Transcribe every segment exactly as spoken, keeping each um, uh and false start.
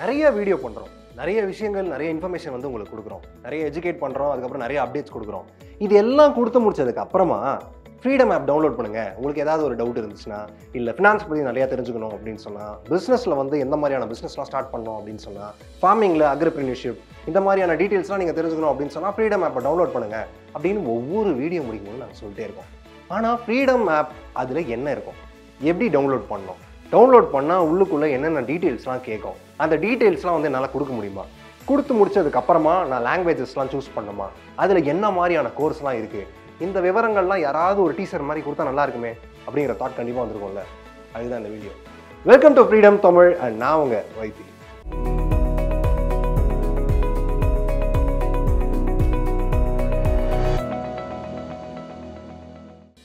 நிறைய வீடியோ பண்றோம், நிறைய விஷயங்கள், நிறைய இன்ஃபர்மேஷன் வந்து உங்களுக்கு கொடுக்குறோம், நிறைய எஜுகேட் பண்றோம், அதுக்கப்புறம் நிறைய அப்டேட்ஸ் கொடுக்குறோம். இது எல்லாம் கொடுத்து முடிச்சதுக்கு அப்புறமா ஃப்ரீடம் ஆப் டவுன்லோட் பண்ணுங்க. உங்களுக்கு ஏதாவது ஒரு டவுட் இருந்துச்சுன்னா, இல்லை ஃபினான்ஸ் பற்றி நிறையா தெரிஞ்சுக்கணும் அப்படின்னு சொன்னால், பிஸ்னஸில் வந்து எந்த மாதிரியான பிஸ்னஸ்லாம் ஸ்டார்ட் பண்ணணும் அப்படின்னு சொன்னால், ஃபார்மிங்கில் அக்ரிப்ரீனர்ஷிப், இந்த மாதிரியான டீட்டெயில்ஸ்லாம் நீங்கள் தெரிஞ்சுக்கணும் அப்படின்னு சொன்னால் ஃப்ரீடம் ஆப்பை டவுன்லோட் பண்ணுங்க அப்படின்னு ஒவ்வொரு வீடியோ முடிக்கும்போது நாங்கள் சொல்லிட்டே இருக்கோம். ஆனால் ஃப்ரீடம் ஆப் அதில் என்ன இருக்கும், எப்படி டவுன்லோட் பண்ணணும், டவுன்லோட் பண்ணால் உள்ளுக்குள்ளே என்னென்ன டீட்டெயில்ஸ்லாம் கேட்கும், அந்த டீட்டெயில்ஸ்லாம் வந்து என்னால் கொடுக்க முடியுமா, கொடுத்து முடிச்சதுக்கப்புறமா நான் லாங்குவேஜஸ்லாம் சூஸ் பண்ணுமா, அதில் என்ன மாதிரியான கோர்ஸ்லாம் இருக்குது, இந்த விவரங்கள்லாம் யாராவது ஒரு டீச்சர் மாதிரி கொடுத்தா நல்லா இருக்குமே அப்படிங்கிற தாட் கண்டிப்பாக வந்துருக்கும்ல. அதுதான் இந்த video. Welcome to freedom Tamil and நான் உங்கள் வைத்தி.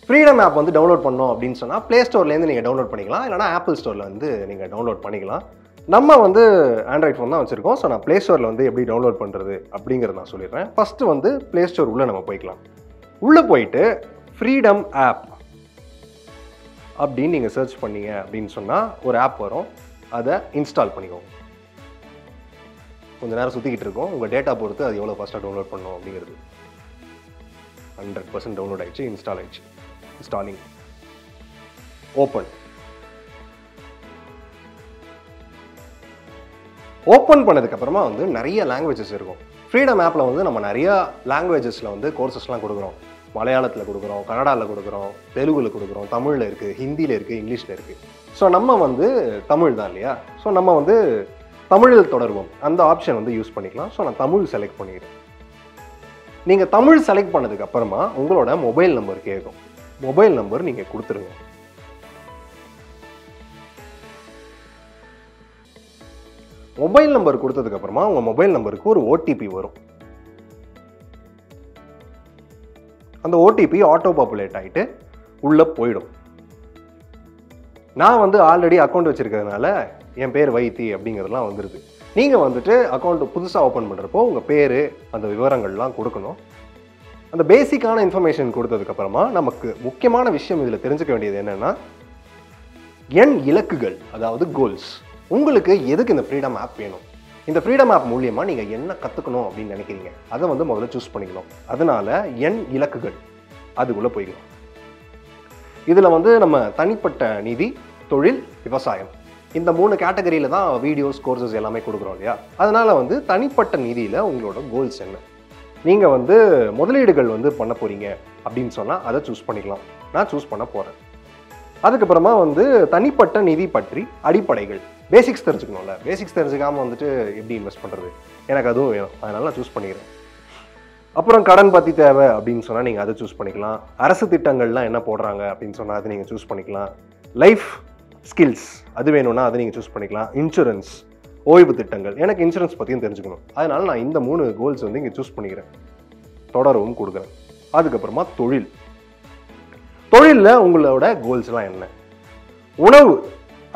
ஃப்ரீடம் ஆப் வந்து டவுன்லோட் பண்ணோம் அப்படின்னு சொன்னால் ப்ளே ஸ்டோர்லேருந்து நீங்கள் டவுன்லோட் பண்ணிக்கலாம், இல்லைனா ஆப்பிள் ஸ்டோரில் வந்து நீங்கள் டவுன்லோட் பண்ணிக்கலாம். நம்ம வந்து ஆண்ட்ராய்ட் ஃபோன் தான் வச்சுருக்கோம். ஸோ நான் ப்ளே ஸ்டோரில் வந்து எப்படி டவுன்லோட் பண்ணுறது அப்படிங்கிறத நான் சொல்லிடுறேன். ஃபஸ்ட்டு வந்து ப்ளே ஸ்டோர் உள்ளே நம்ம போய்க்கலாம். உள்ளே போயிட்டு ஃப்ரீடம் ஆப் அப்படின்னு நீங்கள் சர்ச் பண்ணீங்க அப்படின்னு சொன்னால் ஒரு ஆப் வரும், அதை இன்ஸ்டால் பண்ணிக்கோங்க. கொஞ்சம் நேரம் சுற்றிக்கிட்டு இருக்கோம், உங்கள் டேட்டா பொறுத்து அது எவ்வளோ ஃபாஸ்ட்டாக டவுன்லோட் பண்ணணும் அப்படிங்கிறது. ஹண்ட்ரட் பர்சன்ட் டவுன்லோட் ஆகிடுச்சு, இன்ஸ்டால் ஆகிடுச்சு. Installing, open. ஓப்பன் பண்ணதுக்கப்புறமா வந்து நிறைய லாங்குவேஜஸ் இருக்கும். ஃப்ரீடம் ஆப்பில் வந்து நம்ம நிறையா லாங்குவேஜஸில் வந்து கோர்சஸ்லாம் கொடுக்குறோம். மலையாளத்தில் கொடுக்குறோம், கன்னடாவில் கொடுக்குறோம், தெலுங்குல கொடுக்குறோம், தமிழில் இருக்குது, ஹிந்தியில் இருக்குது, இங்கிலீஷில் இருக்குது. ஸோ நம்ம வந்து தமிழ் தான் இல்லையா, ஸோ நம்ம வந்து தமிழில் தொடர்வோம் அந்த ஆப்ஷன் வந்து யூஸ் பண்ணிக்கலாம். ஸோ நான் தமிழ் செலக்ட் பண்ணிக்கிறேன். நீங்கள் தமிழ் செலக்ட் பண்ணதுக்கப்புறமா உங்களோட மொபைல் நம்பர் கேட்கும். மொபைல் நம்பர் நீங்கள் கொடுத்துருங்க. மொபைல் நம்பர் கொடுத்ததுக்கப்புறமா உங்கள் மொபைல் நம்பருக்கு ஒரு ஓடிபி வரும். அந்த ஓடிபி ஆட்டோ பாப்புலேட் ஆகிட்டு உள்ளே போயிடும். நான் வந்து ஆல்ரெடி அக்கௌண்ட் வச்சுருக்கிறதுனால என் பேர் வைத்தி அப்படிங்கிறதுலாம் வந்துடுது. நீங்கள் வந்துட்டு அக்கௌண்ட்டு புதுசாக ஓப்பன் பண்ணுறப்போ உங்கள் பேர், அந்த விவரங்கள்லாம் கொடுக்கணும். அந்த பேசிக்கான இன்ஃபர்மேஷன் கொடுத்ததுக்கப்புறமா நமக்கு முக்கியமான விஷயம் இதில் தெரிஞ்சுக்க வேண்டியது என்னென்னா, என் இலக்குகள், அதாவது கோல்ஸ். உங்களுக்கு எதுக்கு இந்த ஃப்ரீடம் ஆப் வேணும், இந்த ஃப்ரீடம் ஆப் மூலியமா நீங்கள் என்ன கற்றுக்கணும் அப்படின்னு நினைக்கிறீங்க, அதை வந்து முதல்ல சூஸ் பண்ணிக்கணும். அதனால என் இலக்குகள் அதுக்குள்ளே போய்க்கலாம். இதில் வந்து நம்ம தனிப்பட்ட நிதி, தொழில், விவசாயம், இந்த மூணு கேட்டகரியில் தான் வீடியோஸ், கோர்சஸ் எல்லாமே கொடுக்குறோம் இல்லையா. அதனால வந்து தனிப்பட்ட நிதியில் உங்களோட கோல்ஸ் என்ன, நீங்கள் வந்து முதலீடுகள் வந்து பண்ண போகிறீங்க அப்படின்னு சொன்னால் அதை சூஸ் பண்ணிக்கலாம். நான் சூஸ் பண்ண போகிறேன். அதுக்கப்புறமா வந்து தனிப்பட்ட நிதி பற்றி அடிப்படைகள், பேசிக்ஸ் தெரிஞ்சுக்கணும்ல, பேசிக்ஸ் தெரிஞ்சுக்காமல் வந்துட்டு எப்படி இன்வெஸ்ட் பண்ணுறது, எனக்கு அதுவும் வேணும், அதனால் நான் சூஸ் பண்ணிக்கிறேன். அப்புறம் கடன் பற்றி தேவை அப்படின்னு சொன்னால் நீங்கள் அதை சூஸ் பண்ணிக்கலாம். அரசு திட்டங்கள்லாம் என்ன போடுறாங்க அப்படின்னு சொன்னால் அதை நீங்கள் சூஸ் பண்ணிக்கலாம். லைஃப் ஸ்கில்ஸ் அது வேணும்னா அதை நீங்கள் சூஸ் பண்ணிக்கலாம். இன்சூரன்ஸ், ஓய்வு திட்டங்கள், எனக்கு இன்சூரன்ஸ் பற்றியும் தெரிஞ்சுக்கணும், அதனால் நான் இந்த மூணு கோல்ஸ் வந்து இங்கே சூஸ் பண்ணிக்கிறேன், தொடரவும் கொடுக்குறேன். அதுக்கப்புறமா தொழில், தொழிலில் உங்களோட கோல்ஸ்லாம் என்ன. உணவு,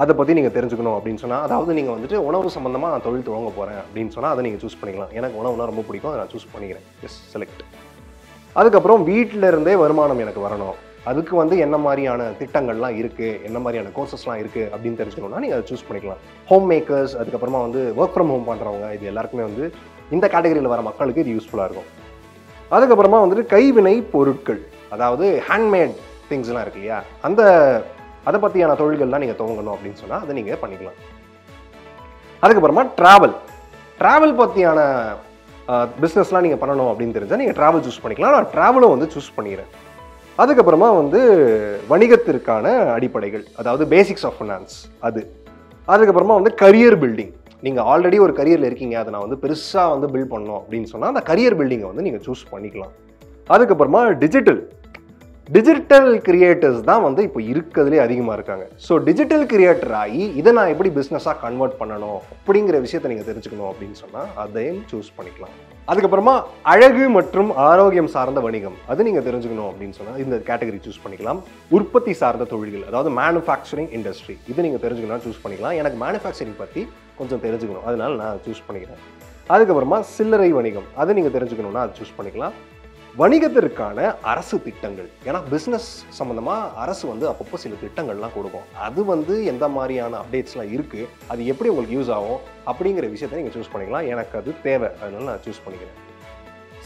அதை பற்றி நீங்கள் தெரிஞ்சுக்கணும் அப்படின்னு சொன்னால், அதாவது நீங்கள் வந்துட்டு உணவு சம்மந்தமாக நான் தொழில் தொடங்க போகிறேன் அப்படின்னு சொன்னால் அதை நீங்கள் சூஸ் பண்ணிக்கலாம். எனக்கு உணவுனா ரொம்ப பிடிக்கும், அதை நான் சூஸ் பண்ணிக்கிறேன். Yes, select. அதுக்கப்புறம் வீட்டிலருந்தே வருமானம் எனக்கு வரணும், அதுக்கு வந்து என்ன மாதிரியான திட்டங்கள்லாம் இருக்குது, என்ன மாதிரியான கோர்சஸ்லாம் இருக்குது அப்படின்னு தெரிஞ்சுக்கணும்னா நீங்கள் அதை சூஸ் பண்ணிக்கலாம். ஹோம் மேக்கர்ஸ், அதுக்கப்புறமா வந்து ஒர்க் ஃப்ரம் ஹோம் பண்ணுறவங்க, இது எல்லாருக்குமே வந்து இந்த கேட்டகரியில் வர மக்களுக்கு இது யூஸ்ஃபுல்லாக இருக்கும். அதுக்கப்புறமா வந்துட்டு கைவினை பொருட்கள், அதாவது ஹேண்ட்மேட் திங்ஸ்லாம் இருக்கு இல்லையா, அந்த அதை பற்றியான தொழில்கள்லாம் நீங்கள் துவங்கணும் அப்படின்னு சொன்னால் அதை நீங்கள் பண்ணிக்கலாம். அதுக்கப்புறமா ட்ராவல், ட்ராவல் பற்றியான பிஸ்னஸ்லாம் நீங்கள் பண்ணணும் அப்படின்னு தெரிஞ்சால் நீங்கள் ட்ராவல் சூஸ் பண்ணிக்கலாம். நான் ட்ராவலும் வந்து சூஸ் பண்ணிக்கிறேன். அதுக்கப்புறமா வந்து வணிகத்திற்கான அடிப்படைகள், அதாவது பேசிக்ஸ் ஆஃப் ஃபினான்ஸ் அது. அதுக்கப்புறமா வந்து கரியர் பில்டிங், நீங்கள் ஆல்ரெடி ஒரு கரியரில் இருக்கீங்க, அதை நான் வந்து பெருசாக வந்து பில்ட் பண்ணணும் அப்படின்னு சொன்னால் அந்த கரியர் பில்டிங்கை வந்து நீங்கள் சூஸ் பண்ணிக்கலாம். அதுக்கப்புறமா டிஜிட்டல், டிஜிட்டல் கிரியேட்டர்ஸ் தான் வந்து இப்போ இருக்கிறதுலே அதிகமாக இருக்காங்க. ஸோ டிஜிட்டல் கிரியேட்டர் ஆகி இதை நான் எப்படி பிஸ்னஸாக கன்வெர்ட் பண்ணணும் அப்படிங்கிற விஷயத்தை நீங்கள் தெரிஞ்சுக்கணும் அப்படின்னு சொன்னால் அதையும் சூஸ் பண்ணிக்கலாம். அதுக்கப்புறமா அழகு மற்றும் ஆரோக்கியம் சார்ந்த வணிகம், அது நீங்கள் தெரிஞ்சுக்கணும் அப்படின்னு சொன்னால் இந்த கேட்டகரி சூஸ் பண்ணிக்கலாம். உற்பத்தி சார்ந்த தொழில்கள், அதாவது மேனுஃபேக்சரிங் இண்டஸ்ட்ரி, இது நீங்கள் தெரிஞ்சுக்கணும்னா சூஸ் பண்ணிக்கலாம். எனக்கு மேனுஃபேக்சரிங் பற்றி கொஞ்சம் தெரிஞ்சுக்கணும், அதனால் நான் சூஸ் பண்ணிக்கிறேன். அதுக்கப்புறமா சில்லறை வணிகம், அதை நீங்கள் தெரிஞ்சுக்கணுன்னா அதை சூஸ் பண்ணிக்கலாம். வணிகத்திற்கான அரசு திட்டங்கள் ஏனா business சம்பந்தமா அரசு வந்து அப்பப்போ சில திட்டங்கள்லாம் கொடுக்கும் அது வந்து எந்த மாதிரியான அப்டேட்ஸ்லாம் இருக்கு அது எப்படி உங்களுக்கு யூஸ் ஆகும் அப்படிங்கற விஷயத்தை நீங்க சூஸ் பண்ணிக்கலாம் எனக்கு அது தேவை அதனால நான் சூஸ் பண்ணிக்கிறேன்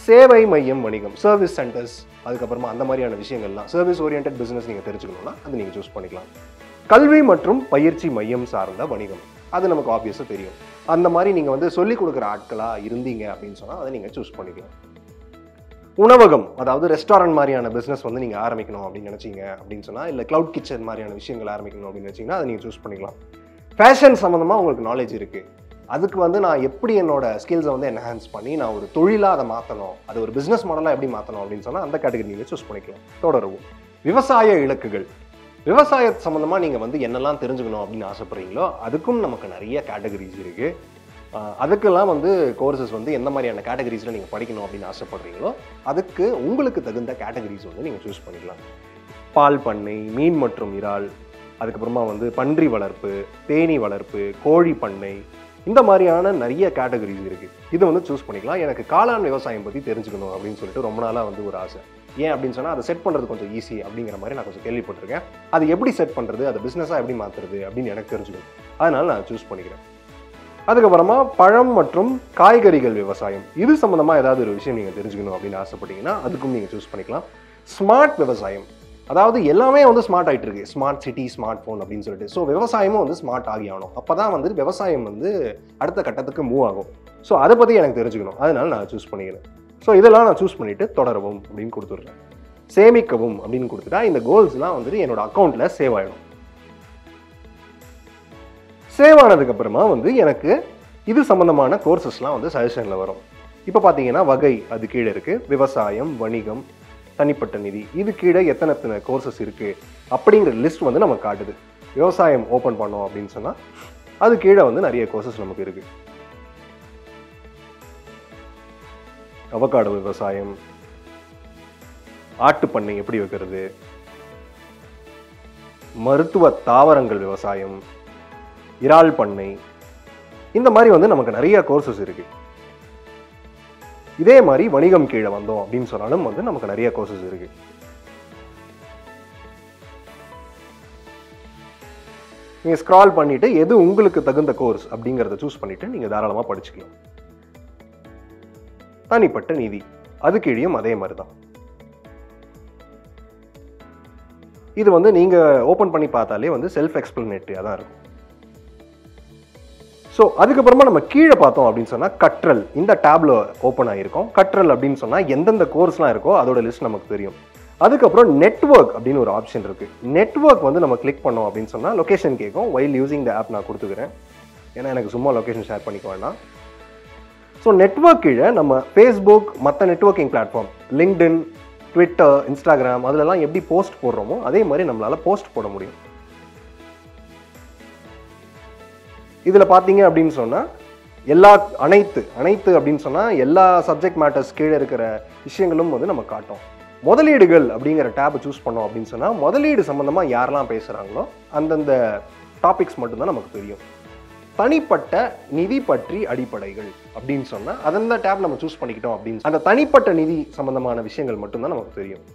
சேவை மையம் வணிகம் சர்வீஸ் சென்டர்ஸ் அதுக்கு அப்புறமா அந்த மாதிரியான விஷயங்கள்லாம் சர்வீஸ் ஓரியண்டட் business நீங்க தெரிஞ்சுக்கணும்னா அது நீங்க சூஸ் பண்ணிக்கலாம் கல்வி மற்றும் பயிற்சி மையம் சார்ந்த வணிகம் அது நமக்கு obviously தெரியும் அந்த மாதிரி நீங்க வந்து சொல்லி கொடுக்கிற ஆட்களா இருந்தீங்க அப்படினு சொன்னா அதை நீங்க சூஸ் பண்ணிக்கலாம் உணவகம் அதாவது ரெஸ்டாரன்ட் மாதிரியான business வந்து நீங்க ஆரம்பிக்கணும் அப்படி நினைச்சீங்க அப்படினு சொன்னா இல்ல cloud kitchen மாதிரியான விஷயங்களை ஆரம்பிக்கணும் அப்படி நினைச்சீங்கனா அதை நீங்க சூஸ் பண்ணிக்கலாம் ஃபேஷன் சம்பந்தமா உங்களுக்கு knowledge இருக்கு அதுக்கு வந்து நான் எப்படி என்னோட skills வந்து enhance பண்ணி நான் ஒரு தொழிலா அத மாத்தணும் அது ஒரு business மாடலா எப்படி மாத்தணும் அப்படினு சொன்னா அந்த கேட்டகரி நீங்க சூஸ் பண்ணிக்கலாம் தொடரும் வியாபார இலக்குகள் வியாபார சம்பந்தமா நீங்க வந்து என்னெல்லாம் தெரிஞ்சுக்கணும் அப்படினு ஆசைப்படுறீங்களோ அதுக்கும் நமக்கு நிறைய கேட்டகரிஸ் இருக்கு அதுக்கெல்லாம் வந்து கோர்सेस வந்து என்ன மாதிரியான கேட்டகரிஸ்ல நீங்க படிக்கணும் அப்படினு ஆசைப்படுறீங்களோ அதுக்கு உங்களுக்கு தகுந்த கேட்டகரிஸ் வந்து நீங்க சூஸ் பண்ணிக்கலாம் பால் பண்ணை மீன் மற்றும் இறால் அதுக்கு அப்புறமா வந்து பன்றி வளர்ப்பு தேனீ வளர்ப்பு கோழி பண்ணை இந்த மாதிரியான நிறைய கேட்டகரிஸ் இருக்கு இது வந்து சூஸ் பண்ணிக்கலாம் எனக்கு காளான் வியாபாரம் பத்தி தெரிஞ்சுக்கணும் அப்படினு சொல்லிட்டு ரொம்ப நாளா வந்து ஒரு ஆசை ஏன் அப்படினு சொன்னா அதை செட் பண்றது கொஞ்சம் ஈஸி அப்படிங்கற மாதிரி நான் கொஞ்சம் கேள்விப்பட்டிருக்கேன் அது எப்படி செட் பண்றது அது பிசினஸா எப்படி மாத்துறது அப்படினு எனக்கு தெரிஞ்சுக்கணும் அதனால நான் சூஸ் பண்ணிக்கிறேன் அதுக்கு அப்புறமா பழம் மற்றும் காய்கறிகள் வியாபாரம் இது சம்பந்தமா ஏதாவது ஒரு விஷயம் நீங்க தெரிஞ்சுக்கணும் அப்படினு ஆசைப்பட்டீங்கன்னா அதுக்கும் நீங்க சூஸ் பண்ணிக்கலாம் ஸ்மார்ட் வியாபாரம் அதாவது எல்லாமே வந்து ஸ்மார்ட் ஆயிட்டு இருக்கு ஸ்மார்ட் சிட்டி ஸ்மார்ட் ஃபோன் அப்படினு சொல்லிட்டு சோ வியாபாரமும் வந்து ஸ்மார்ட் ஆகியாகணும் அப்பதான் வந்து வியாபாரம் வந்து அடுத்த கட்டத்துக்கு மூவ் ஆகும் சோ அத பத்தி எனக்கு தெரிஞ்சுக்கணும் அதனால நான் சூஸ் பண்ணிக்கிறேன் சோ இதெல்லாம் நான் சூஸ் பண்ணிட்டு தொடரவும் அப்படினு கொடுத்துறேன் சேமிக்கவும் அப்படினு கொடுத்துட்டா இந்த கோல்ஸ்லாம் வந்து என்னோட அக்கவுண்ட்ல சேவ் ஆயிடும் சேவ் ஆனதுக்கு அப்புறமா வந்து எனக்கு இது சம்பந்தமான கோர்सेसலாம் வந்து சஜஷன்ல வரும். இப்போ பாத்தீங்கன்னா வகை அது கீழ இருக்கு. வியாபாரம், வணிகம், தனிப்பட்ட நிதி. இது கீழ எத்தனை எத்தனை கோர்सेस இருக்கு அப்படிங்கற லிஸ்ட் வந்து நமக்கு காட்டுது. வியாபாரம் ஓபன் பண்ணோம் அப்படினு சொன்னா அது கீழ வந்து நிறைய கோர்सेस நமக்கு இருக்கு. அவகாடோ வியாபாரம், ஆட்டு பண்ணை எப்படி வைக்கிறது, மருத்துவ தாவரங்கள் வியாபாரம் இறால் பண்ணை இந்த மாதிரி வந்து நமக்கு நிறைய கோர்सेस இருக்கு இதே மாதிரி வணிகம் கீழ வந்தோம் அப்படினு சொன்னாலும் வந்து நமக்கு நிறைய கோர்सेस இருக்கு நீங்க ஸ்க்ரால் பண்ணிட்டு எது உங்களுக்கு தகுந்த கோர்ஸ் அப்படிங்கறதை चूஸ் பண்ணிட்டு நீங்க தாராளமா படிச்சுக்கலாம் தனிப்பட்ட நிதி அது கீழயும் அதே மாதிரி தான் இது வந்து நீங்க ஓபன் பண்ணி பார்த்தாலே வந்து செல்ஃப் எக்ஸ்பிளனேட்டரியா தான் இருக்கும் சோ அதுக்கு அப்புறமா நம்ம கீழ பார்த்தோம் அப்படினு சொன்னா கற்றல் இந்த டாப்ல ஓபன் ஆயிருக்கும் கற்றல் அப்படினு சொன்னா என்னென்ன கோர்ஸ்லாம் இருக்கோ அதோட லிஸ்ட் நமக்கு தெரியும் அதுக்கு அப்புறம் நெட்வொர்க் அப்படின ஒரு ஆப்ஷன் இருக்கு நெட்வொர்க் வந்து நம்ம கிளிக் பண்ணோம் அப்படினு சொன்னா லொகேஷன் கேக்கும் while using the app நான் கொடுத்துக்கிறேன் ஏனா எனக்கு சும்மா லொகேஷன் ஷேர் பண்ணிக்க வேண்டாம் சோ நெட்வொர்க் கீழ நம்ம Facebook மத்த networking platform LinkedIn Twitter Instagram அதெல்லாம் எப்படி போஸ்ட் போடுறோமோ அதே மாதிரி நம்மளால போஸ்ட் போட முடியும் இதல பாத்தீங்க அப்படினு சொன்னா எல்லா அனைத்து அனைத்து அப்படினு சொன்னா எல்லா சப்ஜெக்ட் மேட்டர்ஸ் கீழ இருக்கிற விஷயங்களும் வந்து நம்ம காட்டும் முதலீடுகள் அப்படிங்கற tab चूஸ் பண்ணோம் அப்படினு சொன்னா முதலீடு சம்பந்தமா யாரெல்லாம் பேசுறாங்களோ அந்தந்த டாபிக்ஸ் மட்டும் தான் நமக்கு தெரியும் தனிப்பட்ட நிதி பற்றி அடிப்படைகள் அப்படினு சொன்னா அந்த tab நம்ம चूஸ் பண்ணிக்கிட்டோம் அப்படினு அந்த தனிப்பட்ட நிதி சம்பந்தமான விஷயங்கள் மட்டும் தான் நமக்கு தெரியும்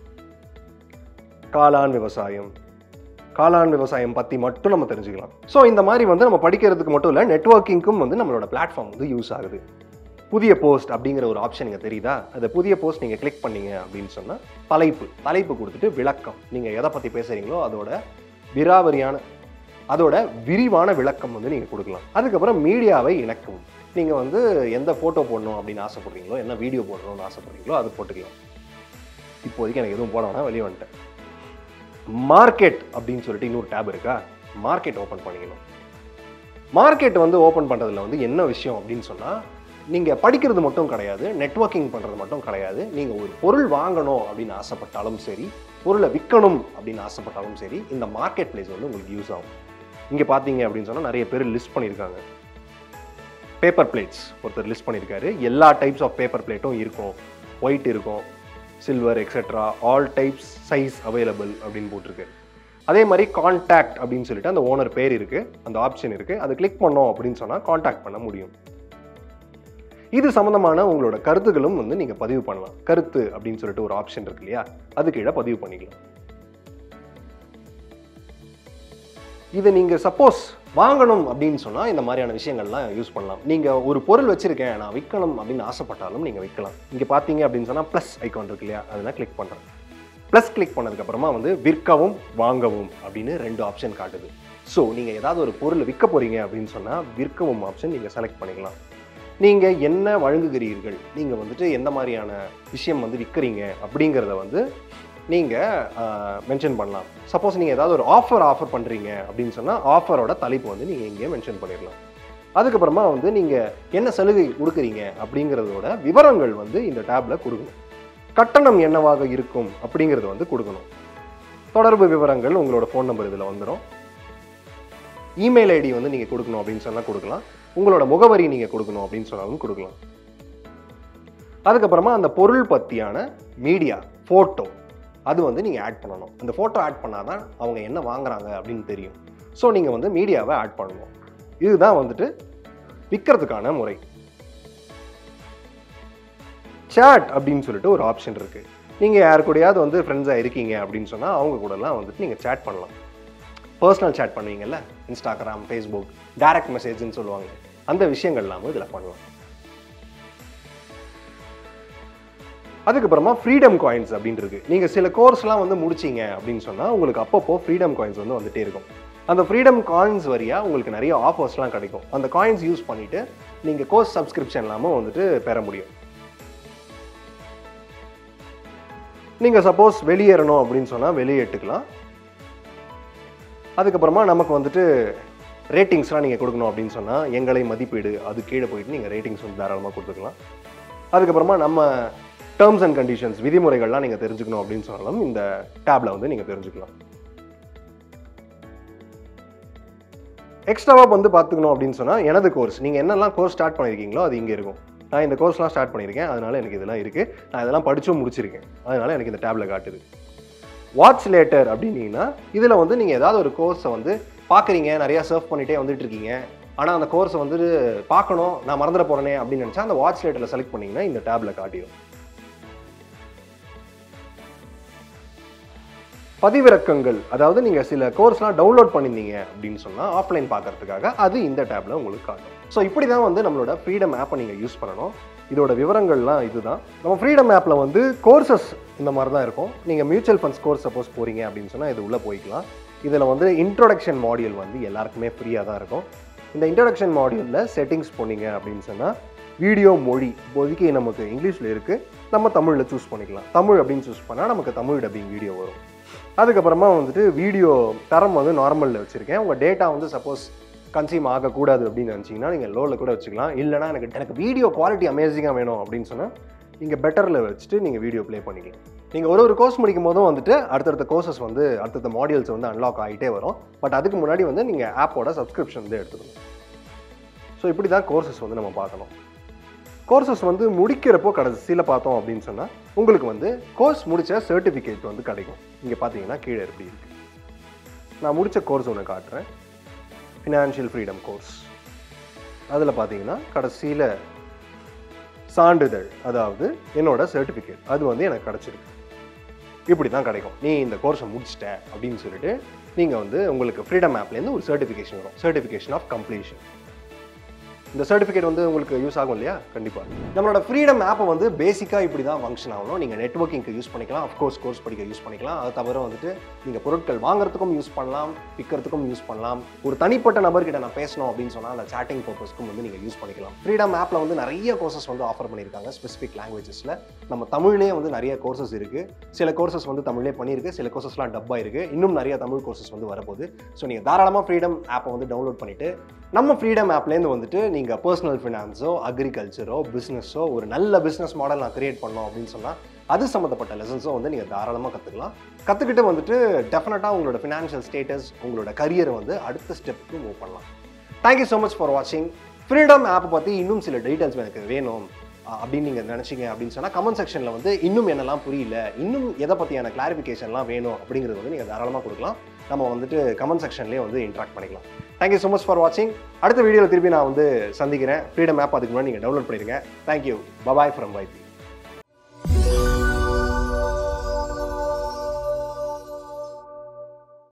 காளான் வியாபாரம் காளான் வியாபாரம் பத்தி மட்டும் நம்ம தெரிஞ்சுக்கலாம். சோ இந்த மாதிரி வந்து நம்ம படிக்கிறதுக்கு மட்டும் இல்ல நெட்வொர்க்கிங்க்கும் வந்து நம்மளோட பிளாட்ஃபார்ம் வந்து யூஸ் ஆகுது. புதிய போஸ்ட் அப்படிங்கற ஒரு ஆப்ஷன் இங்க தெரியுதா? அந்த புதிய போஸ்ட் நீங்க கிளிக் பண்ணீங்க அப்படினு சொன்னா தலைப்பு தலைப்பு கொடுத்துட்டு விளக்கம் நீங்க எதை பத்தி பேசுறீங்களோ அதோட விராவரியான அதோட விரிவான விளக்கம் வந்து நீங்க கொடுக்கலாம். அதுக்கு அப்புறம் மீடியாவை இணைக்கவும். நீங்க வந்து எந்த போட்டோ போடணும் அப்படினு ஆசைப்படுறீங்களோ என்ன வீடியோ போடணும்னு ஆசைப்படுறீங்களோ அது போட்டுக்கலாம். இப்போதைக்கு எனக்கு எதுவும் போட வேணாம் வெளிய வந்துட்டேன். மார்க்கெட் அப்படினு சொல்லிட்டு இன்னொரு tab இருக்கா மார்க்கெட் ஓபன் பண்ணிக்கணும் மார்க்கெட் வந்து ஓபன் பண்றதுல வந்து என்ன விஷயம் அப்படினு சொன்னா நீங்க படிக்கிறது மட்டும் கிடையாது நெட்வொர்க்கிங் பண்றது மட்டும் கிடையாது நீங்க ஒரு பொருள் வாங்கணும் அப்படினு ஆசைப்பட்டாலும் சரி பொருளை விக்கணும் அப்படினு ஆசைப்பட்டாலும் சரி இந்த மார்க்கெட் பிளேஸ் வந்து உங்களுக்கு யூஸ் ஆகும் இங்க பாத்தீங்க அப்படினு சொன்னா நிறைய பேர் லிஸ்ட் பண்ணிருக்காங்க பேப்பர் பிளேட்ஸ் ஒருத்தர் லிஸ்ட் பண்ணிருக்காரு எல்லா டைப்ஸ் ஆஃப் பேப்பர் பிளேட்டும் இருக்கும் ஒயிட் இருக்கும் silver etcetera all types size available அப்படினு போட்டுருக்கு அதே மாதிரி கான்டாக்ட் அப்படினு சொல்லிட்டு அந்த ஓனர் பேர் இருக்கு அந்த ஆப்ஷன் இருக்கு அது கிளிக் பண்ணோம் அப்படினு சொன்னா கான்டாக்ட் பண்ண முடியும் இது சம்பந்தமான உங்களோட கருத்துகளும் வந்து நீங்க பதிவு பண்ணலாம். கருத்து அப்படினு சொல்லிட்டு ஒரு ஆப்ஷன் இருக்கு இல்லையா, அதுக்கு கீழ பதிவு பண்ணிக்கலாம். இதை நீங்க சப்போஸ் வாங்கணும் அப்படினு சொன்னா இந்த மாதிரியான விஷயங்கள்லாம் யூஸ் பண்ணலாம். நீங்க ஒரு பொருள் வச்சிருக்கேன் நான் விற்கணும் அப்படின்னு ஆசைப்பட்டாலும் நீங்க விற்கலாம். இங்க பாத்தீங்க அப்படின்னு சொன்னா பிளஸ் ஐகான் இருக்கு இல்லையா, அதெல்லாம் கிளிக் பண்றேன். பிளஸ் கிளிக் பண்ணதுக்கு அப்புறமா வந்து விற்கவும் வாங்கவும் அப்படின்னு ரெண்டு ஆப்ஷன் காட்டுது. ஸோ நீங்கள் ஏதாவது ஒரு பொருள் விற்க போகிறீங்க அப்படின்னு சொன்னால் விற்கவும் ஆப்ஷன் நீங்கள் செலக்ட் பண்ணிக்கலாம். நீங்கள் என்ன வழங்குகிறீர்கள், நீங்கள் வந்துட்டு எந்த மாதிரியான விஷயம் வந்து விற்கிறீங்க அப்படிங்கிறத வந்து நீங்கள் மென்ஷன் பண்ணலாம். சப்போஸ் நீங்கள் ஏதாவது ஒரு ஆஃபர் ஆஃபர் பண்ணுறீங்க அப்படின்னு சொன்னால் ஆஃபரோட தலைப்பு வந்து நீங்கள் இங்கேயே மென்ஷன் பண்ணிடலாம். அதுக்கப்புறமா வந்து நீங்கள் என்ன சலுகை கொடுக்குறீங்க அப்படிங்கிறதோட விவரங்கள் வந்து இந்த டேப்பில் கொடுக்கணும். கட்டணம் என்னவாக இருக்கும் அப்படிங்கிறது வந்து கொடுக்கணும். தொடர்பு விவரங்கள் உங்களோட ஃபோன் நம்பர் இதில் வந்துடும். இமெயில் ஐடி வந்து நீங்கள் கொடுக்கணும் அப்படின்னு சொன்னால் கொடுக்கலாம். உங்களோட முகவரி நீங்கள் கொடுக்கணும் அப்படின்னு சொன்னாலும் கொடுக்கலாம். அதுக்கப்புறமா அந்த பொருள் பற்றியான மீடியா ஃபோட்டோ அது வந்து நீங்கள் ஆட் பண்ணணும். அந்த ஃபோட்டோ ஆட் பண்ணால் தான் அவங்க என்ன வாங்குறாங்க அப்படின்னு தெரியும். ஸோ நீங்கள் வந்து மீடியாவை ஆட் பண்ணணும். இதுதான் வந்துட்டு விற்கிறதுக்கான முறை. சேட் அப்படின்னு சொல்லிட்டு ஒரு ஆப்ஷன் இருக்குது. நீங்கள் யார் கூடயாவது வந்து ஃப்ரெண்ட்ஸாக இருக்கீங்க அப்படின்னு சொன்னால் அவங்க கூடலாம் வந்துட்டு நீங்கள் சேட் பண்ணலாம். பர்சனல் சேட் பண்ணுவீங்கல்ல, இன்ஸ்டாகிராம், ஃபேஸ்புக், டைரக்ட் மெசேஜ்னு சொல்லுவாங்க, அந்த விஷயங்கள்லாம் இதில் பண்ணலாம். அதுக்கப்புறமா ஃப்ரீடம் காயின்ஸ் அப்படின்னு இருக்கு. நீங்கள் சில கோர்ஸ்லாம் வந்து முடிச்சிங்க அப்படின்னு சொன்னால் உங்களுக்கு அப்பப்போ ஃப்ரீடம் காயின்ஸ் வந்து வந்துட்டே இருக்கும். அந்த ஃப்ரீடம் காயின்ஸ் வழியாக உங்களுக்கு நிறைய ஆஃபர்ஸ்லாம் கிடைக்கும். அந்த காயின்ஸ் யூஸ் பண்ணிவிட்டு நீங்கள் கோர்ஸ் சப்ஸ்கிரிப்ஷன் இல்லாமல் வந்துட்டு பெற முடியும். நீங்கள் சப்போஸ் வெளியேறணும் அப்படின்னு சொன்னால் வெளியேட்டுக்கலாம். அதுக்கப்புறமா நமக்கு வந்துட்டு ரேட்டிங்ஸ்லாம் நீங்கள் கொடுக்கணும் அப்படின்னு சொன்னால் எங்களை மதிப்பீடு அது கீழே போயிட்டு நீங்கள் ரேட்டிங்ஸ் வந்து தாராளமாக கொடுத்துக்கலாம். அதுக்கப்புறமா நம்ம டேர்ம்ஸ் அண்ட் கண்டிஷன்ஸ் விதிமுறைகள்லாம் நீங்கள் தெரிஞ்சுக்கணும் அப்படின்னு சொன்னாலும் இந்த டேப்பில் வந்து நீங்கள் தெரிஞ்சுக்கலாம். எக்ஸ்ட்ராவாக வந்து பார்த்துக்கணும் அப்படின்னு சொன்னால் எனது கோர்ஸ், நீங்கள் என்னெல்லாம் கோர்ஸ் ஸ்டார்ட் பண்ணியிருக்கீங்களோ அது இங்கே இருக்கும். நான் இந்த கோர்ஸ்லாம் ஸ்டார்ட் பண்ணியிருக்கேன், அதனால் எனக்கு இதெல்லாம் இருக்குது, நான் இதெல்லாம் படித்தும் முடிச்சிருக்கேன், அதனால் எனக்கு இந்த டேப்பில் காட்டுது. வாட்ச் லேட்டர் அப்படின்னீங்கன்னா இதில் வந்து நீங்கள் ஏதாவது ஒரு கோர்ஸை வந்து பார்க்குறீங்க, நிறையா சர்ஃப் பண்ணிகிட்டே வந்துட்டு இருக்கீங்க, ஆனால் அந்த கோர்ஸை வந்து பார்க்கணும் நான் மறந்துட போகிறேனே அப்படின்னு நினச்சா அந்த வாட்ச் லேட்டரில் செலக்ட் பண்ணிங்கன்னா இந்த டேப்பில் காட்டிடும். பதிவிறக்கங்கள், அதாவது நீங்கள் சில கோர்ஸ்லாம் டவுன்லோட் பண்ணியிருந்தீங்க அப்படின்னு சொன்னால் ஆஃப்லைன் பார்க்குறதுக்காக அது இந்த டேப்பில் உங்களுக்கு காட்டும். ஸோ இப்படி தான் வந்து நம்மளோட ஃப்ரீடம் ஆப்பை நீங்கள் யூஸ் பண்ணணும். இதோட விவரங்கள்லாம் இதுதான். நம்ம ஃப்ரீடம் ஆப்பில் வந்து கோர்சஸ் இந்த மாதிரி தான் இருக்கும். நீங்கள் மியூச்சுவல் ஃபண்ட்ஸ் கோர்ஸ் சப்போஸ் போகிறீங்க அப்படின்னு சொன்னால் இது உள்ளே போய்க்கலாம். இதில் வந்து இன்ட்ரோடக்ஷன் மாடியூல் வந்து எல்லாருக்குமே ஃப்ரீயாக தான் இருக்கும். இந்த இன்ட்ரோடக்ஷன் மாடியூலில் செட்டிங்ஸ் போனீங்க அப்படின்னு சொன்னால் வீடியோ மொழி இப்போதைக்கு நமக்கு இங்கிலீஷில் இருக்குது, நம்ம தமிழில் சூஸ் பண்ணிக்கலாம். தமிழ் அப்படின்னு சூஸ் பண்ணால் நமக்கு தமிழ் டப்பிங் வீடியோ வரும். அதுக்கப்புறமா வந்துட்டு வீடியோ தரம் வந்து நார்மலில் வச்சுருக்கேன். உங்கள் டேட்டா வந்து சப்போஸ் கன்சியூம் ஆகக்கூடாது அப்படின்னு நினச்சிங்கன்னா நீங்கள் லோவில் கூட வச்சுக்கலாம். இல்லைனா எனக்கு எனக்கு வீடியோ குவாலிட்டி அமேசிங்காக வேணும் அப்படின்னு சொன்னால் நீங்கள் பெட்டரில் வச்சுட்டு நீங்கள் வீடியோ ப்ளே பண்ணிக்கலாம். நீங்கள் ஒரு ஒரு கோர்ஸ் முடிக்கும் போதும் வந்துட்டு அடுத்தடுத்த கோர்சஸ் வந்து அடுத்தடுத்த மாடியூல்ஸ் வந்து அன்லாக் ஆகிட்டே வரும். பட் அதுக்கு முன்னாடி வந்து நீங்கள் ஆப்போட சப்ஸ்கிரிப்ஷன் வந்து எடுத்துக்கணும். ஸோ இப்படி தான் கோர்சஸ் வந்து நம்ம பார்க்கணும். கோர்சஸ் வந்து முடிக்கிறப்போ கடைசியில் பார்த்தோம் அப்படின்னு சொன்னால் உங்களுக்கு வந்து கோர்ஸ் முடித்த சர்டிஃபிகேட் வந்து கிடைக்கும். இங்கே பார்த்தீங்கன்னா கீழே எப்படி இருக்குது. நான் முடித்த கோர்ஸ் ஒன்று காட்டுறேன். ஃபினான்ஷியல் ஃப்ரீடம் கோர்ஸ், அதில் பார்த்தீங்கன்னா கடைசியில் சான்றிதழ், அதாவது என்னோட சர்டிஃபிகேட் அது வந்து எனக்கு கிடச்சிருக்கு. இப்படி தான் கிடைக்கும். நீ இந்த கோர்ஸை முடிச்சிட்ட அப்படின்னு சொல்லிட்டு நீங்கள் வந்து உங்களுக்கு ஃப்ரீடம் ஆப்லேருந்து ஒரு சர்டிஃபிகேஷன் வரும், சர்டிஃபிகேஷன் ஆஃப் கம்ப்ளீஷன். இந்த சர்டிஃபிகேட் வந்து உங்களுக்கு யூஸ் ஆகும் இல்லையா? கண்டிப்பாக. நம்மளோட ஃப்ரீடம் ஆப்பை வந்து பேசிக்காக இப்படி தான் ஃபங்க்ஷன் ஆகணும். நீங்கள் நெட்வொர்க்கிங்க்கு யூஸ் பண்ணிக்கலாம், அஃப்கோர்ஸ் கோர்ஸ் படிக்க யூஸ் பண்ணிக்கலாம். அது தவிர வந்துட்டு நீங்கள் பொருட்கள் வாங்குறதுக்கும் யூஸ் பண்ணலாம், விற்கிறதுக்கும் யூஸ் பண்ணலாம். ஒரு தனிப்பட்ட நபர்கிட்ட நான் பேசணும் அப்படின்னு சொன்னால் அந்த சேட்டிங் பர்பஸ்க்கும் வந்து நீங்கள் யூஸ் பண்ணிக்கலாம். ஃப்ரீடம் ஆப்பில் வந்து நிறைய கோர்சஸ் வந்து ஆஃபர் பண்ணியிருக்காங்க ஸ்பெசிஃபிக் லாங்குவேஜஸில். நம்ம தமிழ்லேயே வந்து நிறைய கோர்சஸ் இருக்குது. சில கோர்சஸ் வந்து தமிழ்லேயே பண்ணியிருக்கு, சில கோர்சஸ்லாம் டப்பாக இருக்குது. இன்னும் நிறைய தமிழ் கோர்சஸ் வந்து வரப்போகுது. ஸோ நீங்கள் தாராளமாக ஃப்ரீடம் ஆப்பை வந்து டவுன்லோட் பண்ணிவிட்டு நம்ம ஃப்ரீடம் ஆப்லேருந்து வந்துட்டு நீங்கள் பர்சனல் ஃபினான்ஸோ, அக்ரிகல்ச்சரோ, பிஸ்னஸோ, ஒரு நல்ல பிஸ்னஸ் மாடல் நான் கிரியேட் பண்ணோம் அப்படின்னு சொன்னால் அது சம்மந்தப்பட்ட லெசன்ஸும் வந்து நீங்கள் தாராளமாக கற்றுக்கலாம். கற்றுக்கிட்டு வந்துட்டு டெஃபினட்டாக உங்களோட ஃபினான்ஷியல் ஸ்டேட்டஸ், உங்களோட கரியரை வந்து அடுத்த ஸ்டெப்புக்கு மூவ் பண்ணலாம். தேங்க்யூ ஸோ மச் ஃபார் வாட்சிங். ஃப்ரீடம் ஆப்பை பற்றி இன்னும் சில டீட்டெயில்ஸ் எனக்கு வேணும் அப்படிங்க நினைச்சீங்க அப்படினு சொன்னா கமெண்ட் செக்ஷன்ல வந்து இன்னும் என்னலாம் புரியல இன்னும் எதை பத்தியான கிளாரிஃபிகேஷன்லாம் வேணும் அப்படிங்கிறது வந்து நீங்க தாராளமா கொடுக்கலாம் நம்ம வந்துட்டு கமெண்ட் செக்ஷன்லயே வந்து இன்டராக்ட் பண்ணிக்கலாம் Thank you so much for watching அடுத்த வீடியோல திருப்பி நான் வந்து சந்திக்கிறேன் Freedom App அதுக்கு முன்னாடி நீங்க டவுன்லோட் பண்ணிடுங்க Thank you bye bye from Y P